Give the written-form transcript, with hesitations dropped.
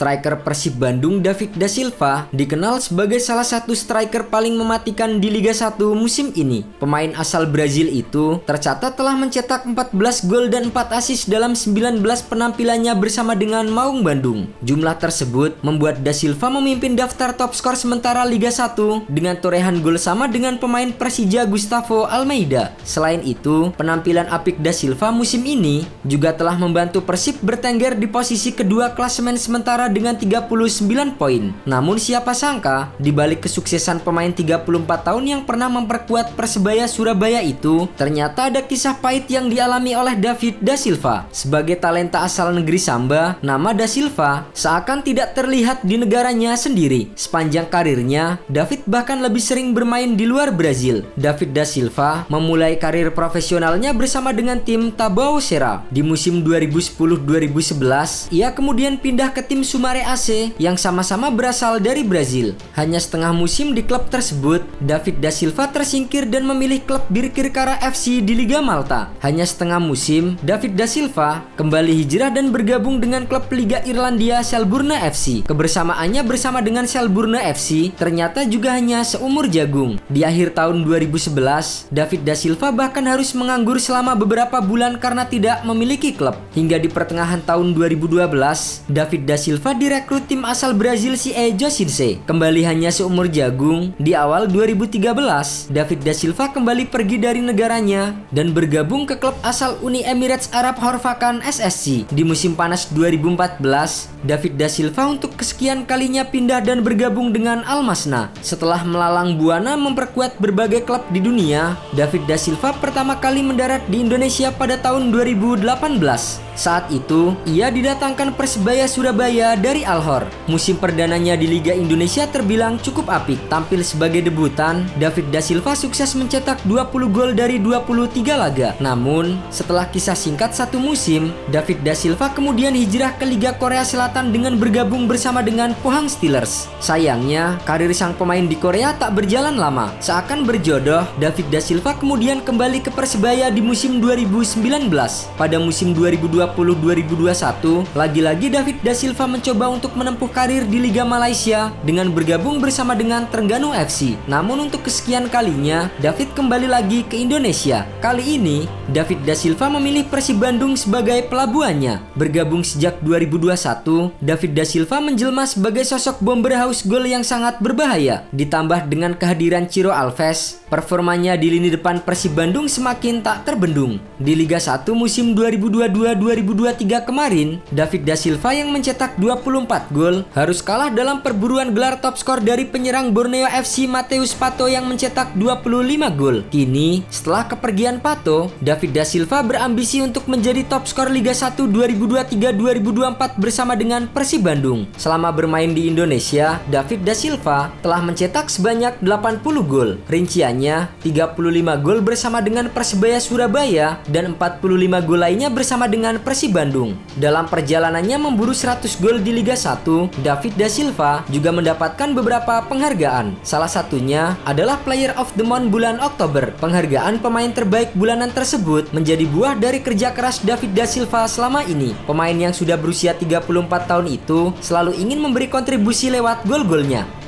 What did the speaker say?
striker Persib Bandung David da Silva dikenal sebagai salah satu striker paling mematikan di Liga 1 musim ini. Pemain asal Brazil itu tercatat telah mencetak 14 gol dan 4 assist dalam 19 penampilannya bersama dengan Maung Bandung. Jumlah tersebut membuat da Silva memimpin daftar top skor sementara Liga 1 dengan torehan gol sama dengan pemain Persija Gustavo Almeida. Selain itu, penampilan apik da Silva musim ini juga telah membantu Persib bertengger di posisi kedua klasemen sementara dengan 39 poin. Namun siapa sangka, di balik kesuksesan pemain 34 tahun yang pernah memperkuat Persebaya Surabaya itu, ternyata ada kisah pahit yang dialami oleh David da Silva. Sebagai talenta asal negeri Samba, nama da Silva seakan tidak terlihat di negaranya sendiri. Sepanjang karirnya, David bahkan lebih sering bermain di luar Brazil. David da Silva memulai karir profesionalnya bersama dengan tim Tabau Sera. Di musim 2010-2011, ia kemudian pindah ke tim Mare AC yang sama-sama berasal dari Brazil. Hanya setengah musim di klub tersebut, David da Silva tersingkir dan memilih klub Birkirkara FC di Liga Malta. Hanya setengah musim, David da Silva kembali hijrah dan bergabung dengan klub Liga Irlandia Shelbourne FC. Kebersamaannya bersama dengan Shelbourne FC ternyata juga hanya seumur jagung. Di akhir tahun 2011, David da Silva bahkan harus menganggur selama beberapa bulan karena tidak memiliki klub. Hingga di pertengahan tahun 2012, David da Silva direkrut tim asal Brazil si Ejo Cinse. Kembali hanya seumur jagung, di awal 2013, David da Silva kembali pergi dari negaranya dan bergabung ke klub asal Uni Emirates Arab Horvakan SSC. Di musim panas 2014, David da Silva untuk kesekian kalinya pindah dan bergabung dengan Al Masna. Setelah melalang buana memperkuat berbagai klub di dunia, David da Silva pertama kali mendarat di Indonesia pada tahun 2018. Saat itu, ia didatangkan Persebaya Surabaya dari Alhor. Musim perdananya di Liga Indonesia terbilang cukup apik. Tampil sebagai debutan, David da Silva sukses mencetak 20 gol dari 23 laga. Namun, setelah kisah singkat satu musim, David da Silva kemudian hijrah ke Liga Korea Selatan dengan bergabung bersama dengan Pohang Steelers. Sayangnya, karir sang pemain di Korea tak berjalan lama. Seakan berjodoh, David da Silva kemudian kembali ke Persebaya di musim 2019. Pada musim 2020-2021, lagi-lagi David da Silva mencoba untuk menempuh karir di Liga Malaysia dengan bergabung bersama dengan Terengganu FC. Namun untuk kesekian kalinya, David kembali lagi ke Indonesia. Kali ini, David da Silva memilih Persib Bandung sebagai pelabuhannya. Bergabung sejak 2021, David da Silva menjelma sebagai sosok bomber haus gol yang sangat berbahaya. Ditambah dengan kehadiran Ciro Alves, performanya di lini depan Persib Bandung semakin tak terbendung. Di Liga 1 musim 2022-2023 kemarin, David da Silva yang mencetak 24 gol harus kalah dalam perburuan gelar top skor dari penyerang Borneo FC Matheus Pato yang mencetak 25 gol. Kini, setelah kepergian Pato, David da Silva berambisi untuk menjadi top skor Liga 1 2023-2024 bersama dengan Persib Bandung. Selama bermain di Indonesia, David da Silva telah mencetak sebanyak 80 gol. Rinciannya, 35 gol bersama dengan Persebaya Surabaya dan 45 gol lainnya bersama dengan Persib Bandung. Dalam perjalanannya memburu 100 gol di Liga 1, David da Silva juga mendapatkan beberapa penghargaan. Salah satunya adalah Player of the Month bulan Oktober. Penghargaan pemain terbaik bulanan tersebut menjadi buah dari kerja keras David da Silva selama ini. Pemain yang sudah berusia 34 tahun itu selalu ingin memberi kontribusi lewat gol-golnya.